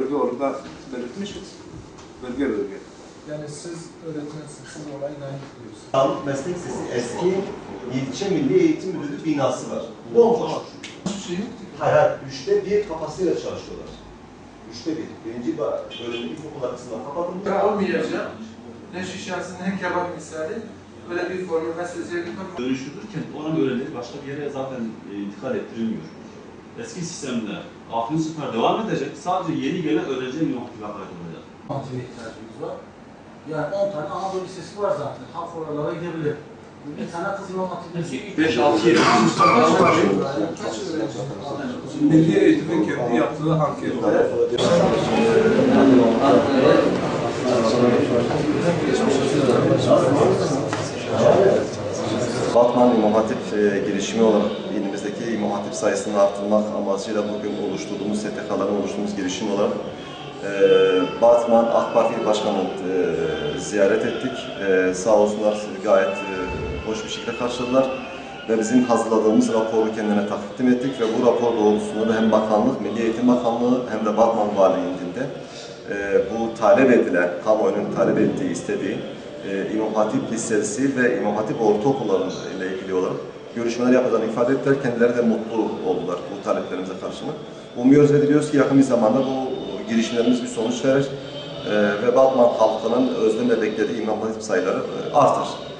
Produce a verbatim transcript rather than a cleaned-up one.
Bölge orada belirtmişiz. Bölge bölge. Yani siz öğretmensiniz, siz olayı dair biliyorsunuz. Sağlık Meslek Lisesi eski İlçe Milli Eğitim Müdürlüğü binası var. Bomboş. Hayır, hayır. Üçte bir kapasiteyle çalışıyorlar. Üçte bir. Birinci bölümde ilkokul arasından kapatılıyor. Olmayacak. Ne şişesinde ne kebap misali. Böyle bir formül ve sözcükler dönüştürülürken ona öğrenileri başka bir yere zaten intikal ettirilmiyor. Eski sistemde aklın süper devam edecek, sadece yeni gelen öğrencilerin yok gibi ayrılacak. Mantığına ihtiyacımız var. Yani on tane Anadolu Lisesi var zaten, halk oralara gidebilir. Bir tane kız İmam Hatip Lisesi. beş altı yedi. Milli Eğitim'in kendi yaptığı anketler. Batman İmam Hatip e, girişimi olarak ilimizdeki İmam Hatip sayısını arttırmak amacıyla bugün oluşturduğumuz S T K'ların oluşturduğumuz girişim olarak e, Batman A K Parti Başkanı'nı e, ziyaret ettik. E, sağ olsunlar gayet e, hoş bir şekilde karşıladılar ve bizim hazırladığımız raporu kendine takdim ettik ve bu rapor doğrultusunda da hem Bakanlık, Milli Eğitim Bakanlığı hem de Batman Valiliği'nde e, bu talep edilen, kamuoyunun talep ettiği, istediği Ee, İmam Hatip Lisesi ve İmam Hatip Ortaokulları ile ilgili olarak görüşmeler yapacağını ifade ettiler. Kendileri de mutlu oldular bu taleplerimize karşılık. Umuyoruz ve diliyoruz ki yakın bir zamanda bu girişimlerimiz bir sonuç verir ee, ve Batman halkının özlemle beklediği İmam Hatip sayıları artar.